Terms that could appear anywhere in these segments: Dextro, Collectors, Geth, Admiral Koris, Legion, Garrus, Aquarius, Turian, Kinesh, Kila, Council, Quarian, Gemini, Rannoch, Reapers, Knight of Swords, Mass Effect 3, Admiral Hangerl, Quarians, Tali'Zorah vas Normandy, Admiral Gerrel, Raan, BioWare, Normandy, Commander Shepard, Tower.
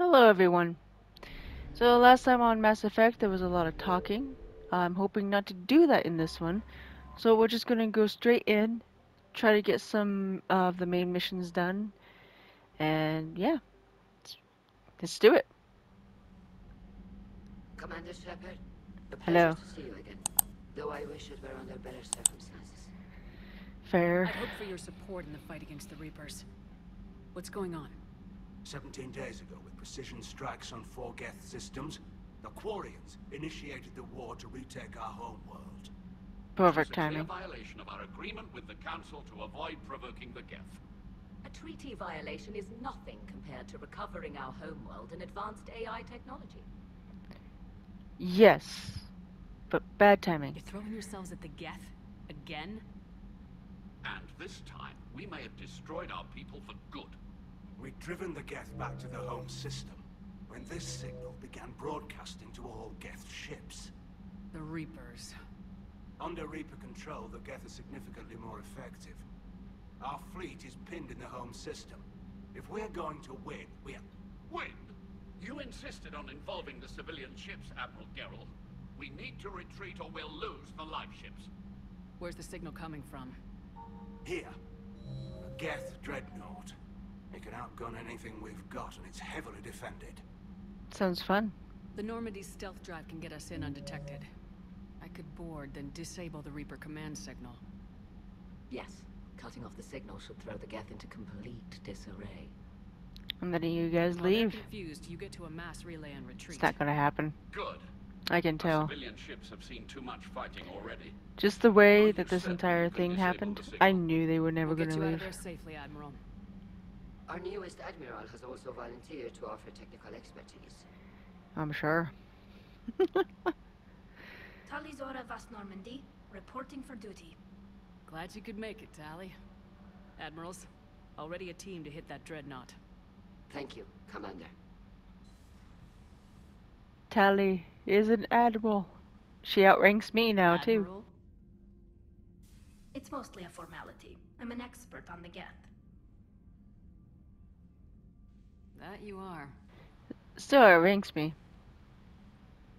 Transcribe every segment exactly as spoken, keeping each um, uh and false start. Hello everyone. So last time on Mass Effect there was a lot of talking. I'm hoping not to do that in this one. So we're just going to go straight in, try to get some of the main missions done. And yeah, let's, let's do it. Commander Shepard, a pleasure Hello. to see you again, though I wish it were under better circumstances. Fair. I hope for your support in the fight against the Reapers. What's going on? Seventeen days ago, with precision strikes on four Geth systems, the Quarians initiated the war to retake our home world. Perfect timing. A violation of our agreement with the Council to avoid provoking the Geth. A treaty violation is nothing compared to recovering our home world and advanced A I technology. Yes, but bad timing. You're throwing yourselves at the Geth again? And this time, we may have destroyed our people for good. We'd driven the Geth back to the home system when this signal began broadcasting to all Geth ships. The Reapers. Under Reaper control, the Geth are significantly more effective. Our fleet is pinned in the home system. If we're going to win, we're... Win? You insisted on involving the civilian ships, Admiral Gerrel. We need to retreat or we'll lose the live ships. Where's the signal coming from? Here. A Geth dreadnought. It can outgun anything we've got, and it's heavily defended. Sounds fun. The Normandy's stealth drive can get us in undetected. I could board, then disable the Reaper command signal. Yes. Cutting off the signal should throw the Geth into complete disarray. And then you guys leave. Confused, you get to a mass relay and retreat. It's not gonna happen. Good. I can tell. Civilian ships have seen too much fighting already. Just the way that this entire thing happened, I knew they were never gonna leave. We'll get you out of there safely, Admiral. Our newest Admiral has also volunteered to offer technical expertise. I'm sure. Tali'Zorah vas Normandy, reporting for duty. Glad you could make it, Tali. Admirals, already a team to hit that dreadnought. Thank you, Commander. Tali is an Admiral. She outranks me now, Admiral? too. It's mostly a formality. I'm an expert on the Geth. That you are. Still outranks me.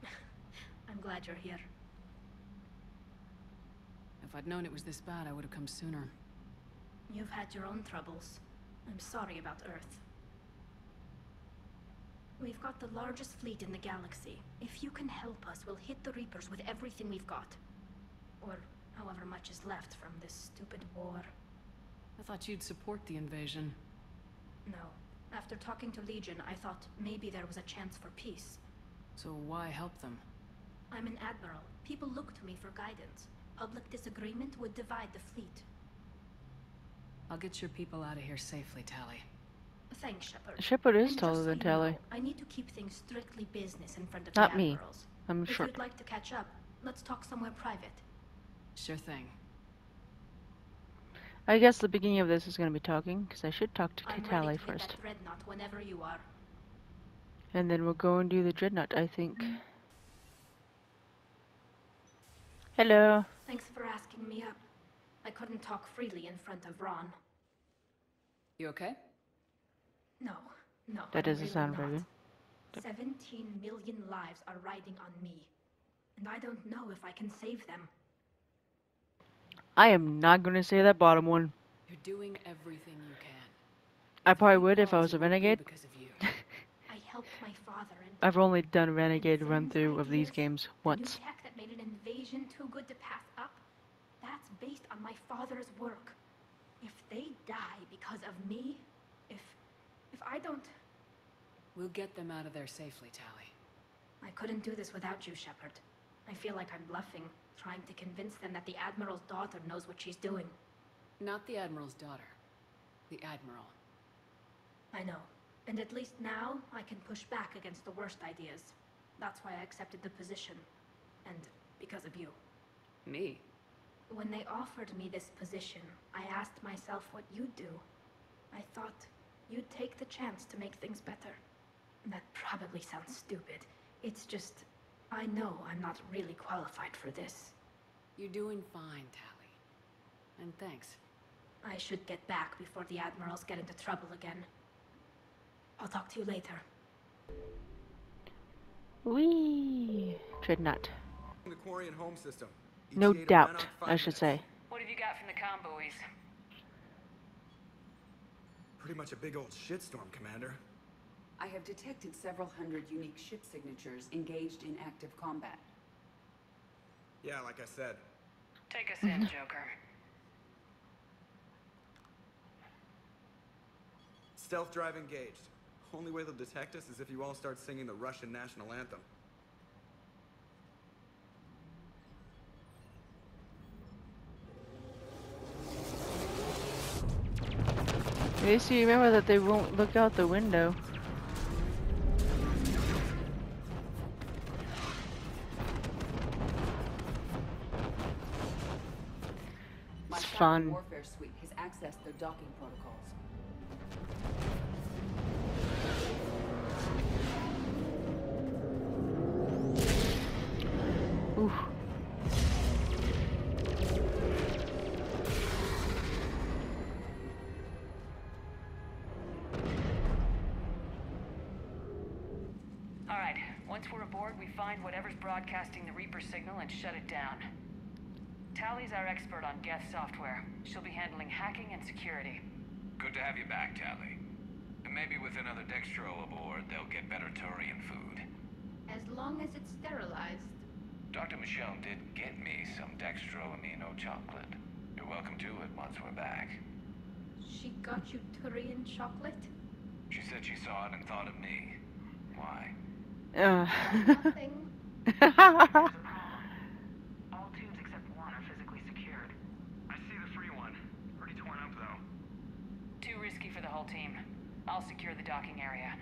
I'm glad you're here. If I'd known it was this bad, I would have come sooner. You've had your own troubles. I'm sorry about Earth. We've got the largest fleet in the galaxy. If you can help us, we'll hit the Reapers with everything we've got. Or however much is left from this stupid war. I thought you'd support the invasion. No. After talking to Legion, I thought maybe there was a chance for peace. So why help them? I'm an admiral. People look to me for guidance. Public disagreement would divide the fleet. I'll get your people out of here safely, Tali. Thanks, Shepard. Shepard is taller than Tali. I need to keep things strictly business in front of the admirals. Not me. I'm sure. If you'd like to catch up, let's talk somewhere private. Sure thing. I guess the beginning of this is going to be talking, because I should talk to Tali first. That dreadnought whenever you are. And then we'll go and do the dreadnought, I think. Mm. Hello. Thanks for asking me up. I couldn't talk freely in front of Raan. You okay? No, no. That doesn't really sound very good. Seventeen million lives are riding on me, and I don't know if I can save them. I am not going to say that bottom one. You're doing everything you can. I probably would if I was a renegade. I helped my father. And I've only done renegade run through of these games once. New tech that made an invasion too good to pass up. That's based on my father's work. If they die because of me, if if I don't, we'll get them out of there safely, Tali. I couldn't do this without you, Shepard. I feel like I'm bluffing, trying to convince them that the Admiral's daughter knows what she's doing. Not the Admiral's daughter. The Admiral. I know. And at least now, I can push back against the worst ideas. That's why I accepted the position. And because of you. Me? When they offered me this position, I asked myself what you'd do. I thought you'd take the chance to make things better. That probably sounds stupid. It's just... I know I'm not really qualified for this. You're doing fine, Tali. And thanks. I should get back before the Admirals get into trouble again. I'll talk to you later. Whee! Dreadnought. The Quarian home system. No doubt, I should say. What have you got from the comm buoys? Pretty much a big old shitstorm, Commander. I have detected several hundred unique ship signatures engaged in active combat. Yeah, like I said. Take us in, Joker. Stealth drive engaged. Only way they'll detect us is if you all start singing the Russian national anthem. At least you remember that they won't look out the window. It's fun. My warfare suite has accessed their docking protocols. Oof. All right, once we're aboard, we find whatever's broadcasting the Reaper signal and shut it down. Tali's our expert on Geth software. She'll be handling hacking and security. Good to have you back, Tali. And maybe with another Dextro aboard, they'll get better Turian food. As long as it's sterilized. Doctor Michelle did get me some dextroamino chocolate. You're welcome to it once we're back. She got you Turian chocolate? She said she saw it and thought of me. Why? Uh. Nothing. All teams except one are physically secured. I see the free one. Pretty torn up, though. Too risky for the whole team. I'll secure the docking area.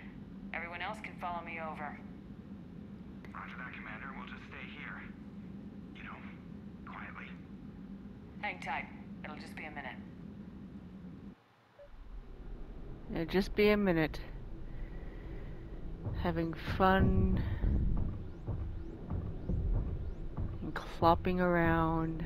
Everyone else can follow me over. Roger that, Commander. We'll just stay here. You know, quietly. Hang tight. It'll just be a minute. It'll just be a minute. Having fun. And clopping around.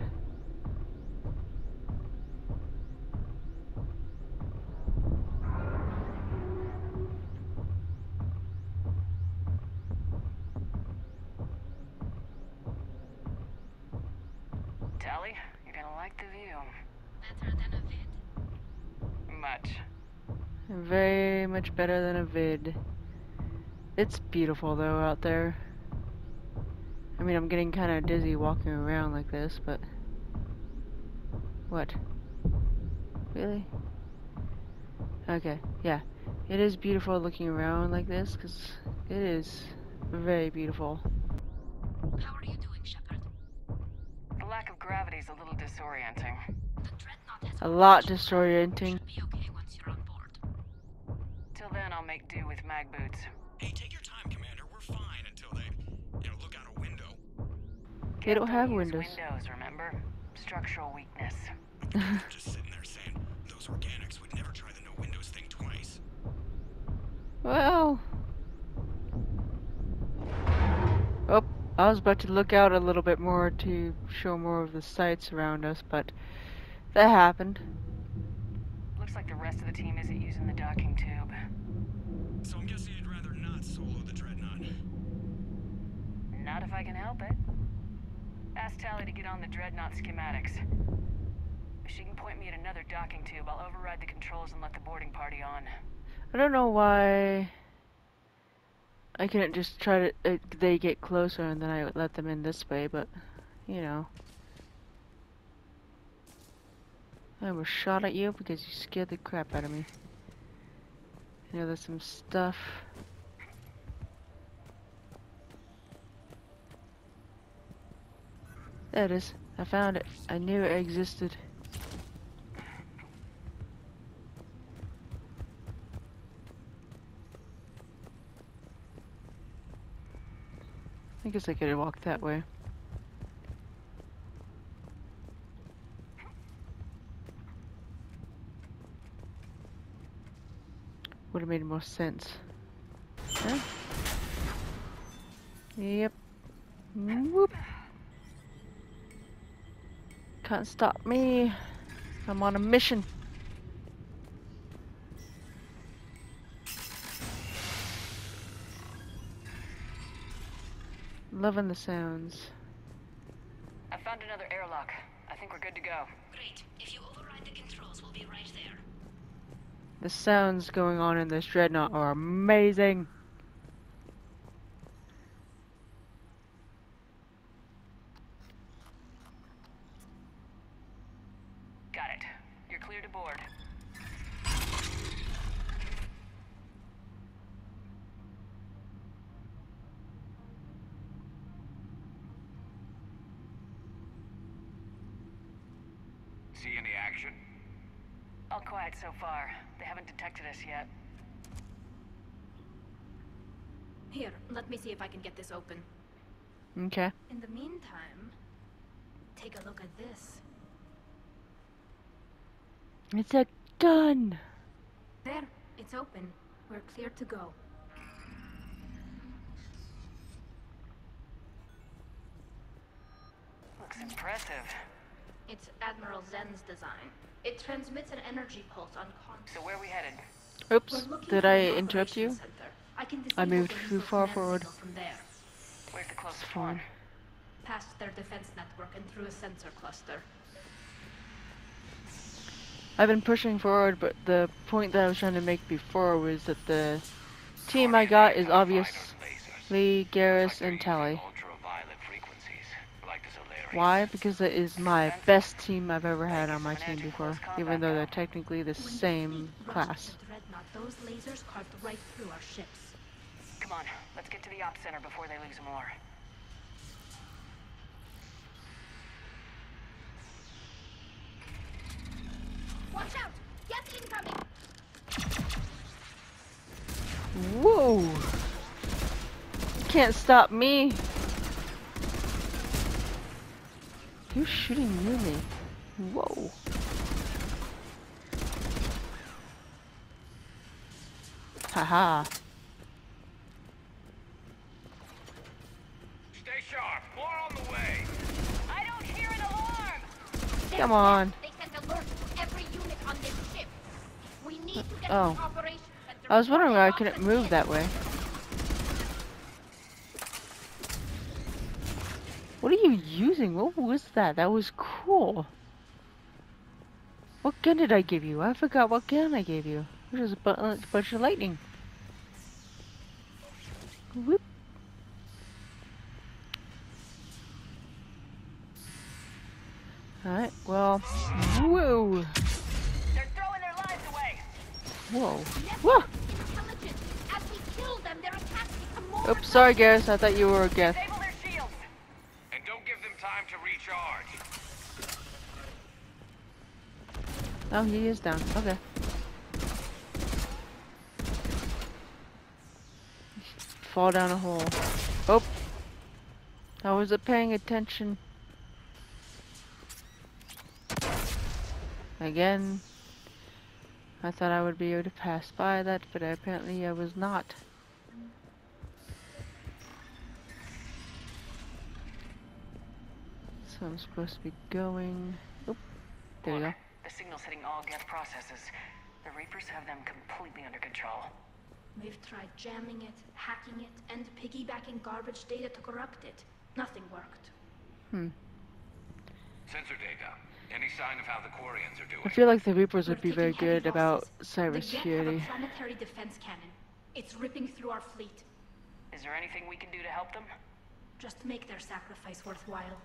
Very much better than a vid. It's beautiful though out there. I mean, I'm getting kind of dizzy walking around like this, but what? Really? Okay, yeah. It is beautiful looking around like this because it is very beautiful. How are you doing, Shepard? The lack of gravity is a little disorienting. The dreadnought has a lot disorienting. Then I'll make do with mag boots. Hey, take your time, Commander. We're fine until they, you know, look out a window. They don't have windows. Windows, remember? Structural weakness. They're just sitting there saying those organics would never try the no windows thing twice. Well, oh, I was about to look out a little bit more to show more of the sights around us, but that happened. Looks like the rest of the team isn't using the docking tube. So I'm guessing you'd rather not solo the dreadnought. Not if I can help it. Ask Tali to get on the dreadnought schematics. If she can point me at another docking tube, I'll override the controls and let the boarding party on. I don't know why I couldn't just try to. Uh, they get closer and then I would let them in this way, but you know. I was shot at you because you scared the crap out of me. You know, there's some stuff. There it is. I found it. I knew it existed. I guess I could have walked that way. Would have made more sense. Huh? Yep. Whoop. Can't stop me. I'm on a mission. Loving the sounds. I found another airlock. I think we're good to go. Great. If you override the controls, we'll be right there. The sounds going on in this dreadnought are amazing. Got it. You're clear to board. See any action? All quiet so far. They haven't detected us yet. Here, let me see if I can get this open. Okay. In the meantime, take a look at this. It's a gun! There, it's open. We're clear to go. Looks impressive. It's Admiral Zen's design. It transmits an energy pulse on contact. So where are we headed? Oops, did I interrupt you? I, I moved too far forward. Where's the closest one? Past their defense network and through a sensor cluster. I've been pushing forward, but the point that I was trying to make before was that the team I got is obviously Garrus and Tali. Why? Because it is my best team I've ever had on my team before, even though they're technically the same class. Those lasers carved right through our ships. Come on, let's get to the op center before they lose more. Watch out! Yes, incoming. Whoa! You can't stop me. You're shooting near me. Whoa. Haha. Stay sharp. More on the way. I don't hear an alarm. Come on. They sent alert to every unit on this ship. We need to get oh. Operation. I was wondering why I couldn't move that way. What are you using? What was that? That was cool. What gun did I give you? I forgot what gun I gave you. It was a bunch of lightning. Whoop. Alright, well. Whoa! They're throwing their lives away. Whoa. Whoa! As we kill them, their attacks become more. Oops, sorry, Garrus. I thought you were a Geth. Oh, he is down. Okay. Fall down a hole. Oh. I wasn't paying attention. Again. I thought I would be able to pass by that, but apparently I was not. So I'm supposed to be going. Oop. There we go. The signal's hitting all Geth processes. The Reapers have them completely under control. We've tried jamming it, hacking it, and piggybacking garbage data to corrupt it. Nothing worked. Hmm. Sensor data. Any sign of how the Quarians are doing? I feel like the Reapers would be very good about cybersecurity. The Geth have a planetary defense cannon. It's ripping through our fleet. Is there anything we can do to help them? Just make their sacrifice worthwhile.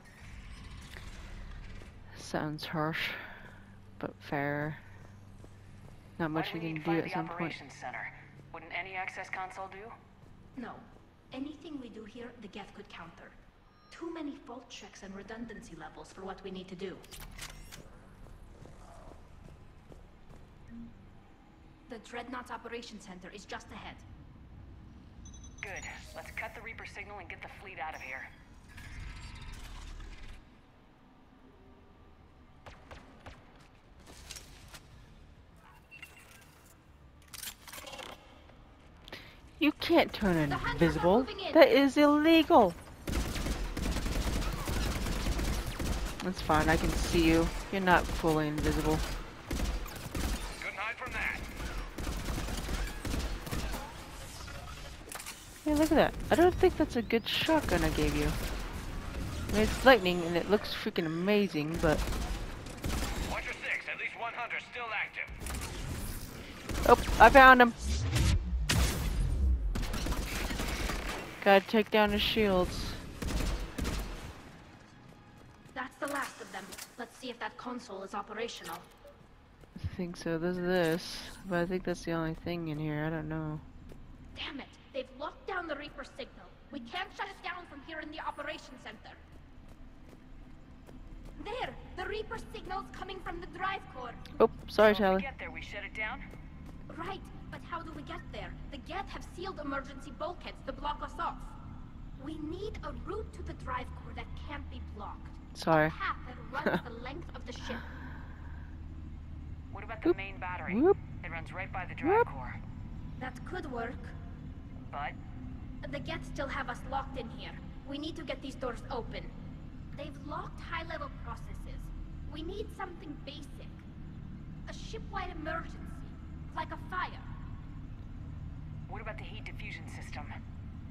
Sounds harsh. But fair. Not much we can do at some point. Center? Wouldn't any access console do? No. Anything we do here, the Geth could counter. Too many fault checks and redundancy levels for what we need to do. The Dreadnought's Operations Center is just ahead. Good. Let's cut the Reaper signal and get the fleet out of here. You can't turn invisible. That is illegal. That's fine. I can see you. You're not fully invisible. Good night from that. Hey, look at that. I don't think that's a good shotgun I gave you. I mean, it's lightning and it looks freaking amazing, but... Watcher six, at least one hunter still active. Oh, I found him. Gotta take down his shields. That's the last of them. Let's see if that console is operational. I think so. There's this. But I think that's the only thing in here. I don't know. Damn it. They've locked down the Reaper signal. We can't shut it down from here in the operations center. There! The Reaper signal's coming from the drive core. Oh, sorry, Tali. How do we get there? We shut it down? Right, but how do we get there? The Geth have sealed emergency bulkheads to block us off. We need a route to the drive core that can't be blocked. Sorry. A path that runs the length of the ship. What about the Oop. main battery? Oop. It runs right by the drive Oop. core. That could work. But? The Geth still have us locked in here. We need to get these doors open. They've locked high-level processes. We need something basic. A ship-wide emergency. Like a fire. What about the heat diffusion system?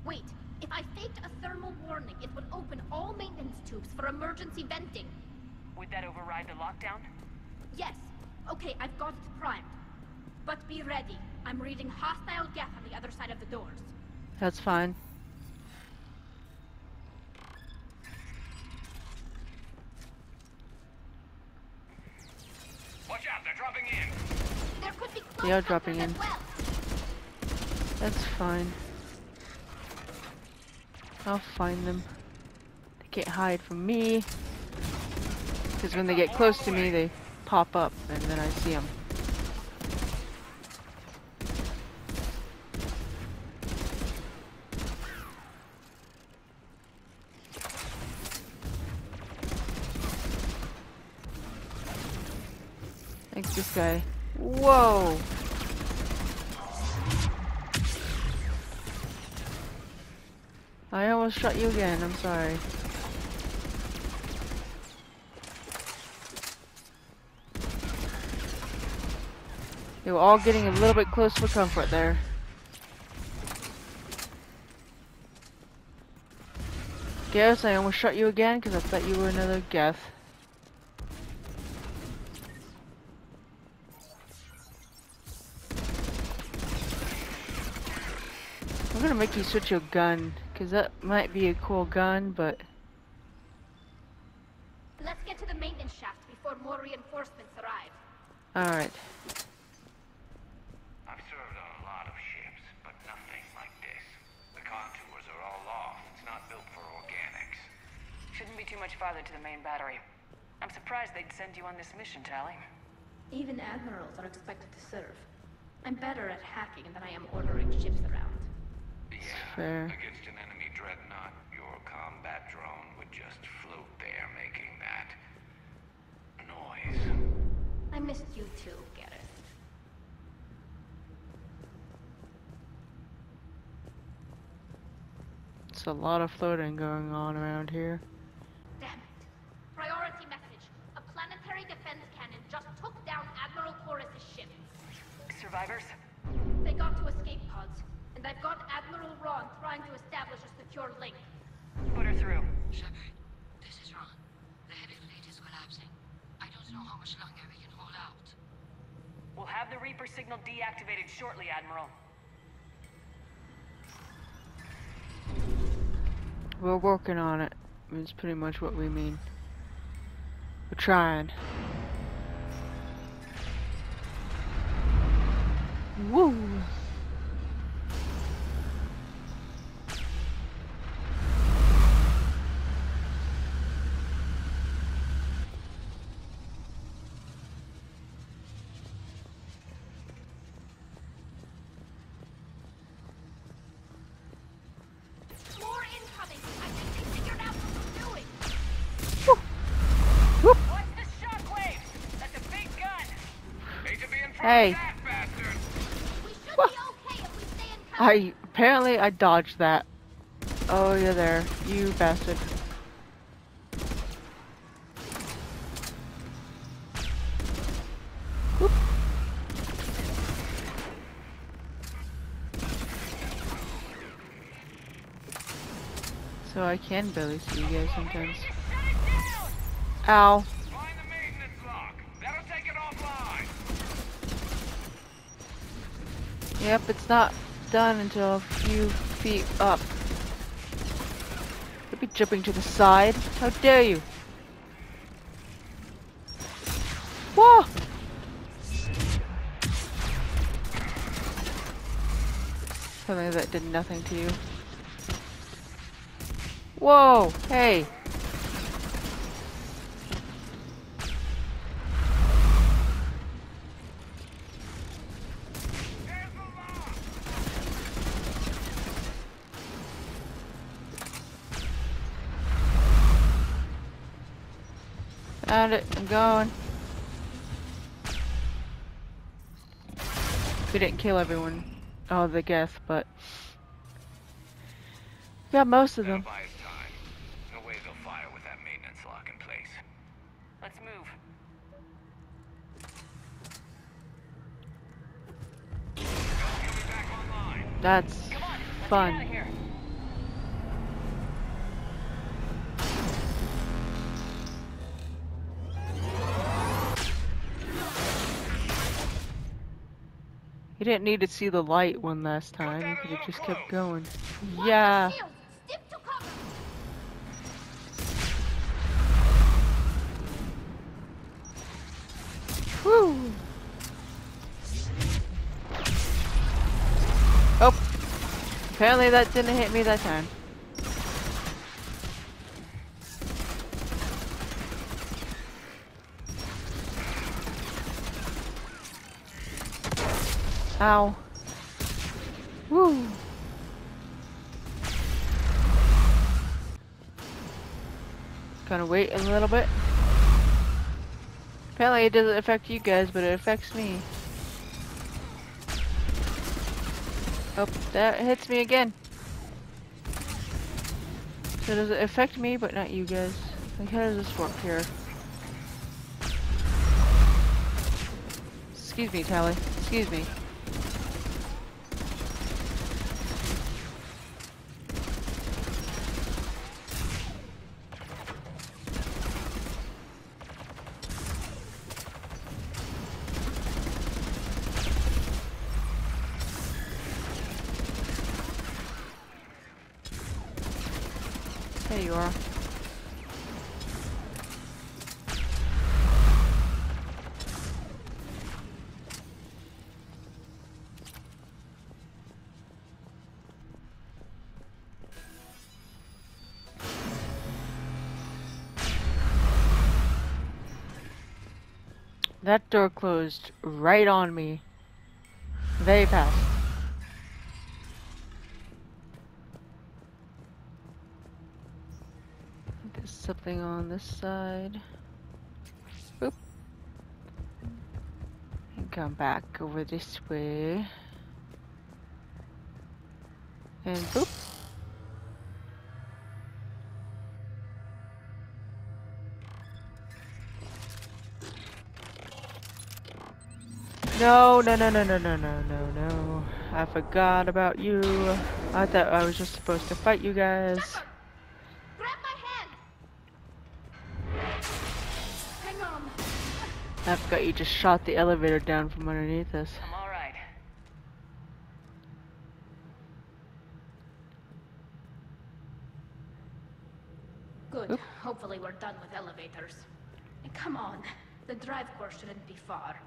Wait. If I faked a thermal warning, it would open all maintenance tubes for emergency venting. Would that override the lockdown? Yes. Okay, I've got it primed. But be ready. I'm reading hostile Geth on the other side of the doors. That's fine. Watch out, they're dropping in. There could be they are dropping in. Well. That's fine. I'll find them. They can't hide from me. Because when they get close to me, they pop up and then I see them. This guy. Whoa! I almost shot you again, I'm sorry. They were all getting a little bit close for comfort there. Garrus, I almost shot you again because I thought you were another Geth. I'm gonna make you switch your gun, cause that might be a cool gun, but let's get to the maintenance shaft before more reinforcements arrive. All right. I've served on a lot of ships, but nothing like this. The contours are all off. It's not built for organics. Shouldn't be too much farther to the main battery. I'm surprised they'd send you on this mission, Tali. Even admirals are expected to serve. I'm better at hacking than I am ordering ships around. Yeah, against an enemy dreadnought, your combat drone would just float there making that noise. I missed you too, Garrus. It's a lot of floating going on around here. Damn it. Priority message. A planetary defense cannon just took down Admiral Koris' ship. Survivors? They got to escape pods. And I've got Admiral Raan trying to establish a secure link. Put her through. Shepard, this is Raan. The heavy fleet is collapsing. I don't know how much longer we can hold out. We'll have the Reaper signal deactivated shortly, Admiral. We're working on it. It's pretty much what we mean. We're trying. Woo! Hey. What? I apparently I dodged that. Oh, you're there, you bastard. Whoop. So I can barely see you guys sometimes. Ow. Find the maintenance lock. That'll take it offline. Yep, it's not done until a few feet up. Could be jumping to the side. How dare you? Whoa! Something that did nothing to you. Whoa! Hey! Found it. I'm going. We didn't kill everyone. Oh, the Geth, but we got most of them. That's fun. He didn't need to see the light one last time because it just kept going. Yeah. Woo. Oh, apparently that didn't hit me that time. Ow. Woo. Gonna wait a little bit. Apparently it doesn't affect you guys, but it affects me. Oh, that hits me again. So does it affect me, but not you guys? Like, how does this work here? Excuse me, Tali. Excuse me. There you are. That door closed right on me. They passed. Something on this side. Oop. And come back over this way. And boop. No, no, no, no, no, no, no, no, no. I forgot about you. I thought I was just supposed to fight you guys. I forgot you just shot the elevator down from underneath us. I'm all right. Good. Oop. Hopefully we're done with elevators. And come on, the drive core shouldn't be far.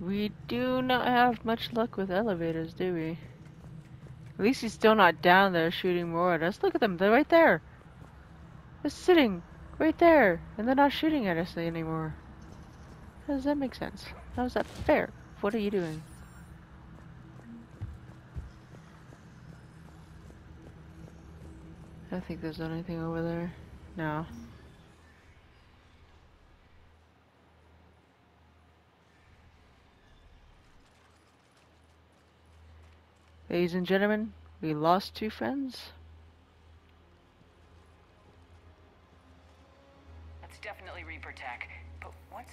We do not have much luck with elevators, do we? At least he's still not down there shooting more at us. Look at them, they're right there. They're sitting right there, and they're not shooting at us anymore. How does that make sense? How is that fair? What are you doing? I don't think there's anything over there. No. Ladies and gentlemen, we lost two friends. That's definitely Reaper tech, but what's...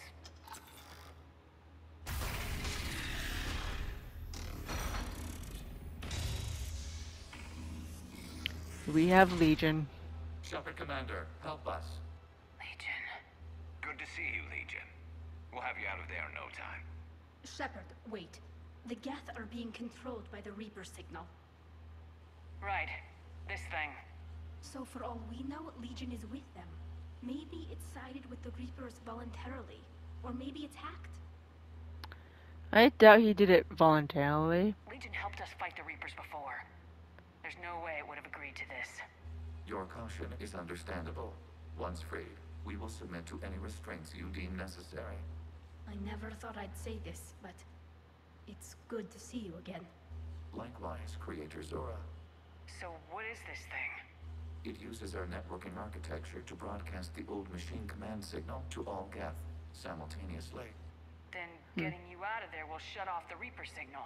We have Legion. Shepard Commander, help us. Legion. Good to see you, Legion. We'll have you out of there in no time. Shepard, wait. The Geth are being controlled by the Reaper signal. Right. This thing. So for all we know, Legion is with them. Maybe it sided with the Reapers voluntarily. Or maybe it's hacked. I doubt he did it voluntarily. Legion helped us fight the Reapers before. There's no way it would have agreed to this. Your caution is understandable. Once freed, we will submit to any restraints you deem necessary. I never thought I'd say this, but it's good to see you again. Likewise, Creator Zora. So what is this thing? It uses our networking architecture to broadcast the old machine command signal to all Geth simultaneously. Then getting you out of there will shut off the Reaper signal.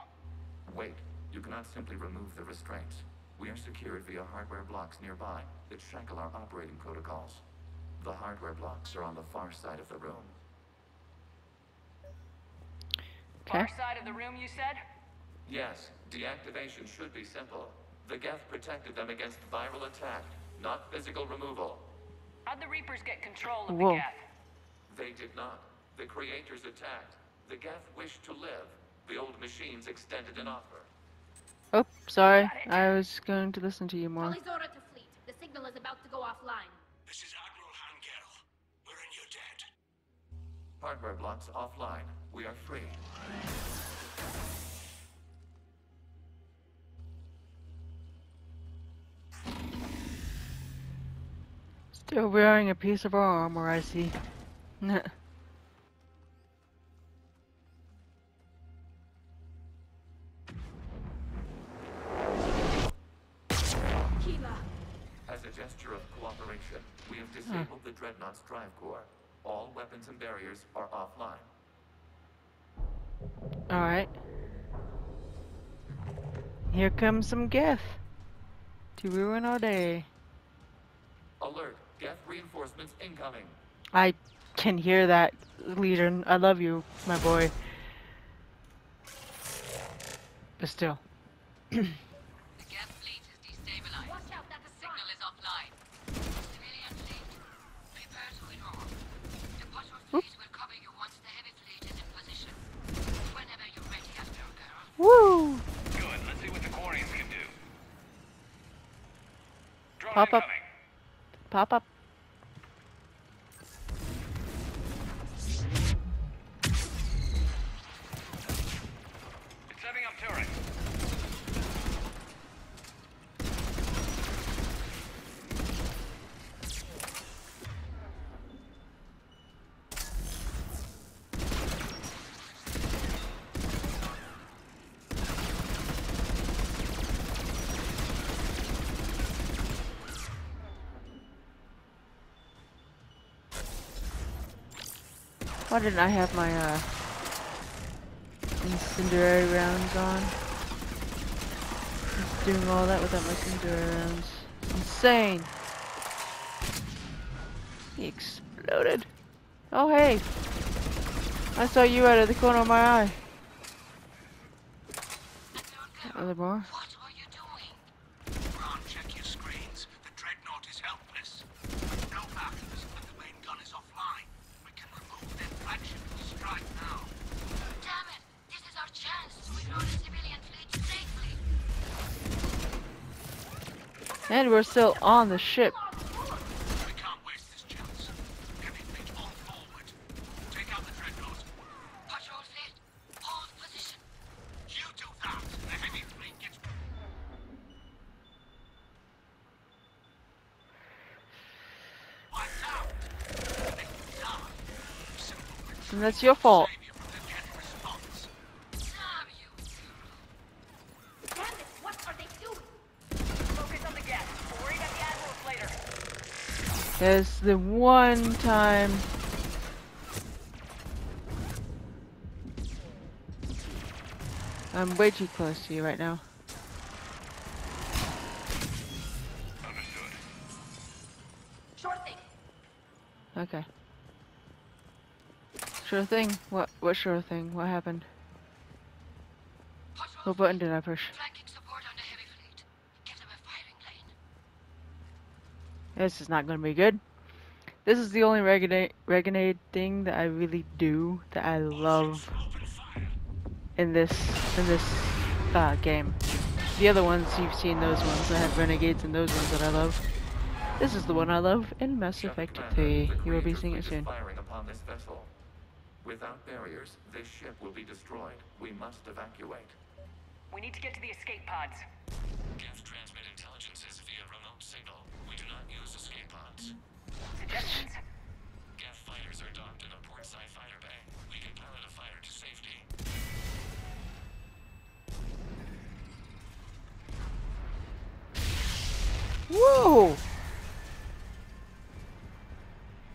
Wait, you cannot simply remove the restraints. We are secured via hardware blocks nearby that shackle our operating protocols. The hardware blocks are on the far side of the room. Far side of the room, you said? Yes, deactivation should be simple. The Geth protected them against viral attack, not physical removal. How'd the Reapers get control of Whoa. the Geth? They did not. The Creators attacked. The Geth wished to live. The old machines extended an offer. Oh, sorry. I was going to listen to you more. Tali'Zorah to fleet. The signal is about to go offline. This is Admiral Hangerl. We're in your debt. Hardware blocks offline. We are free. Still wearing a piece of our armor, I see. Disabled the Dreadnought's drive core. All weapons and barriers are offline. Alright. Here comes some Geth to ruin our day. Alert! Geth reinforcements incoming. I can hear that, Legion. I love you, my boy. But still. Woo! Good, let's see what the Quarians can do. Drone Pop up. Coming. Pop up. It's setting up turret. Why didn't I have my uh, incendiary rounds on? Just doing all that without my incendiary rounds. Insane! He exploded. Oh hey! I saw you out of the corner of my eye. Another bar. And we're still on the ship. We can't waste this chance. Everything all forward. Take out the Dreadnought. Patrol fleet, hold position. You do that, and the heavy fleet gets. What's out? And that's your fault. There's the one time I'm way too close to you right now. Understood. Sure thing. Okay. Sure thing? What what sure thing? What happened? What button did I push? Flanking support on the heavy fleet. Give them a firing lane. This is not going to be good. This is the only Reganade thing that I really do that I love in this in this uh, game. The other ones you've seen, those ones that have Renegades and those ones that I love. This is the one I love in Mass Effect three. You will be seeing it soon. Without barriers, this ship will be destroyed. We must evacuate. We need to get to the escape pods. Geth transmit intelligences via remote signal. We do not use escape pods. Suggestions? Geth fighters are docked in a portside fighter bay. We can pilot a fire to safety. Whoa!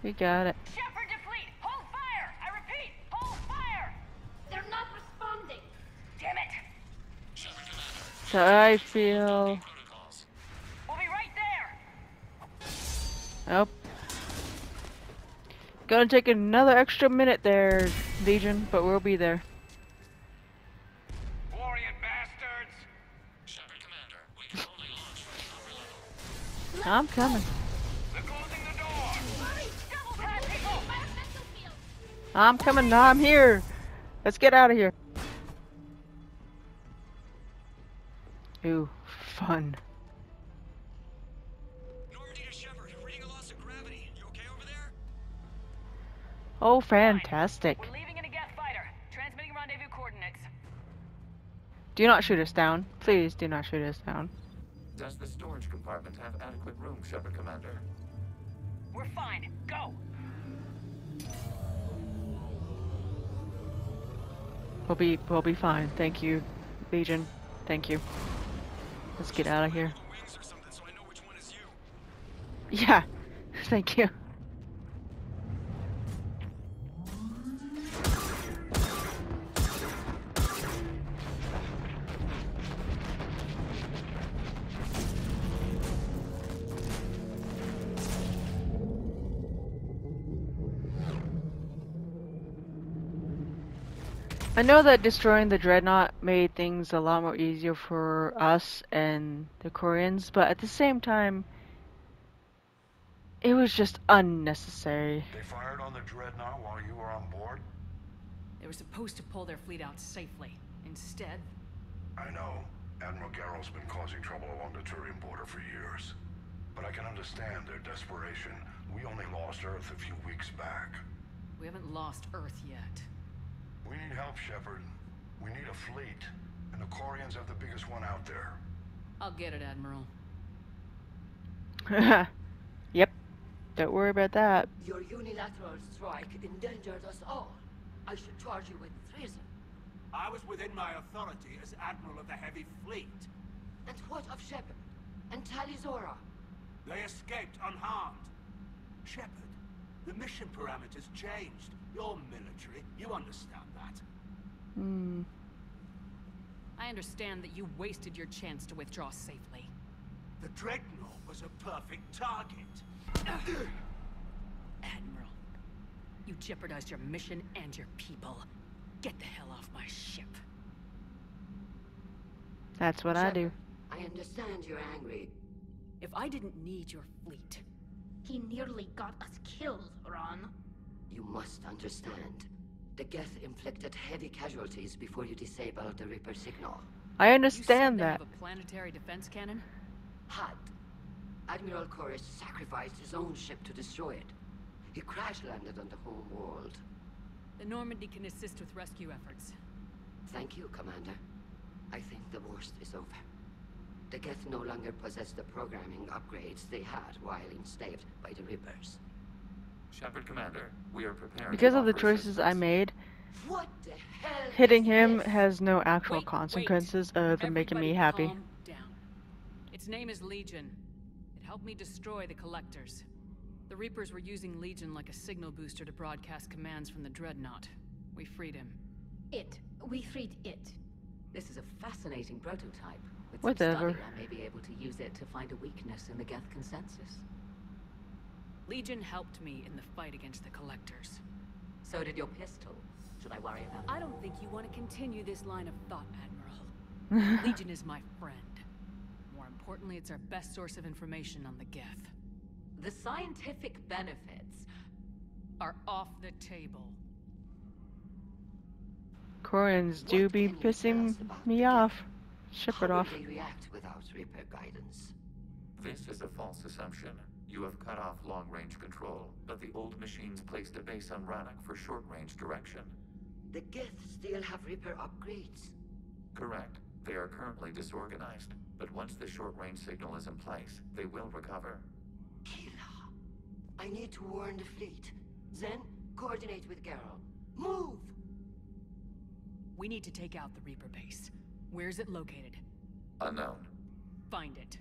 We got it. Shepard, deplete! Hold fire! I repeat, hold fire! They're not responding. Damn it! Shepard, Commander. So I feel. We'll be right there. Nope. Gonna take another extra minute there, Legion, but we'll be there. Quarian bastards! Shepard, Commander, we can only launch from the upper level. I'm coming. I'm coming now, I'm here! Let's get out of here! Ooh, fun. Normandy to Shepard, reading a loss of gravity. You okay over there? Oh, fantastic. We're leaving in a Geth fighter. Transmitting rendezvous coordinates. Do not shoot us down. Please do not shoot us down. Does the storage compartment have adequate room, Shepard Commander? We're fine. Go! We'll be, we'll be fine. Thank you, Legion. Thank you. Let's get out of here. Yeah, thank you. I know that destroying the Dreadnought made things a lot more easier for us and the Quarians, but at the same time, it was just unnecessary. They fired on the Dreadnought while you were on board? They were supposed to pull their fleet out safely. Instead... I know. Admiral Gerrel's been causing trouble along the Turian border for years. But I can understand their desperation. We only lost Earth a few weeks back. We haven't lost Earth yet. We need help, Shepard. We need a fleet, and the Quarians have the biggest one out there. I'll get it, Admiral. Yep. Don't worry about that. Your unilateral strike endangered us all. I should charge you with treason. I was within my authority as Admiral of the Heavy Fleet. And what of Shepard and Tali'Zorah? They escaped unharmed. Shepard, the mission parameters changed. You're military. You understand that. Hmm. I understand that you wasted your chance to withdraw safely. The Dreadnought was a perfect target. Admiral, you jeopardized your mission and your people. Get the hell off my ship. That's what Shepard, I do. I understand you're angry. If I didn't need your fleet... He nearly got us killed, Raan. You must understand. The Geth inflicted heavy casualties before you disabled the Reaper signal. I understand you said that. They have a planetary defense cannon? Had. Admiral Koris sacrificed his own ship to destroy it. He crash-landed on the home world. The Normandy can assist with rescue efforts. Thank you, Commander. I think the worst is over. The Geth no longer possess the programming upgrades they had while enslaved by the Reapers. Shepard Commander, we are prepared. Because of the choices I made, what the hell hitting him this? has no actual wait, consequences wait. other than Everybody making me happy. Calm down. Its name is Legion. It helped me destroy the Collectors. The Reapers were using Legion like a signal booster to broadcast commands from the Dreadnought. We freed him. It. We freed it. This is a fascinating prototype. With Whatever. Study, I may be able to use it to find a weakness in the Geth consensus. Legion helped me in the fight against the Collectors. So did your pistol. Should I worry about it? I don't think you want to continue this line of thought, Admiral. Legion is my friend. More importantly, it's our best source of information on the Geth. The scientific benefits are off the table. Quarians do be pissing me off. Shepard off. How would they react without Reaper guidance? This is a false assumption. You have cut off long-range control, but the old machines placed a base on Rannoch for short-range direction. The Geth still have Reaper upgrades. Correct. They are currently disorganized, but once the short-range signal is in place, they will recover. Kila, I need to warn the fleet. Then, coordinate with Gerrel. Move! We need to take out the Reaper base. Where is it located? Unknown. Find it.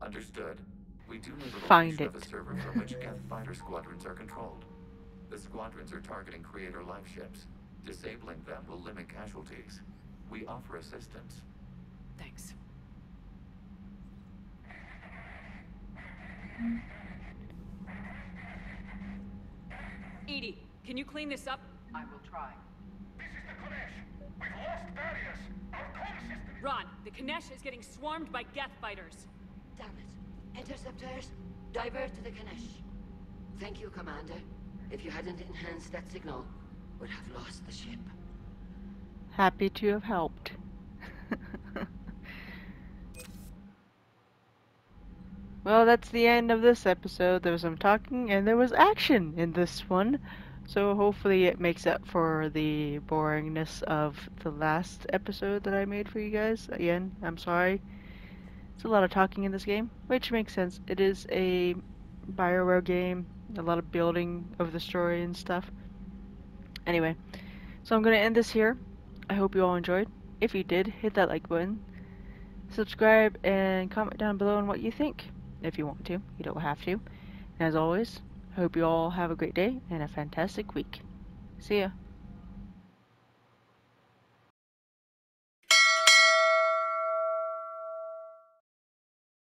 Understood. We do need the location of a server from which Geth fighter squadrons are controlled. The squadrons are targeting creator life ships. Disabling them will limit casualties. We offer assistance. Thanks. Edie, can you clean this up? I will try. This is the Kinesh. We've lost barriers. Our comm system is... Raan, the Kinesh is getting swarmed by Geth fighters. Damn it. Interceptors, divert to the Kinesh. Thank you, Commander. If you hadn't enhanced that signal, we'd have lost the ship. Happy to have helped. Well, that's the end of this episode. There was some talking and there was action in this one. So hopefully it makes up for the boringness of the last episode that I made for you guys. Again, I'm sorry. It's a lot of talking in this game, which makes sense. It is a BioWare game, a lot of building of the story and stuff. Anyway, so I'm going to end this here. I hope you all enjoyed. If you did, hit that like button. Subscribe and comment down below on what you think. If you want to, you don't have to. And as always, I hope you all have a great day and a fantastic week. See ya.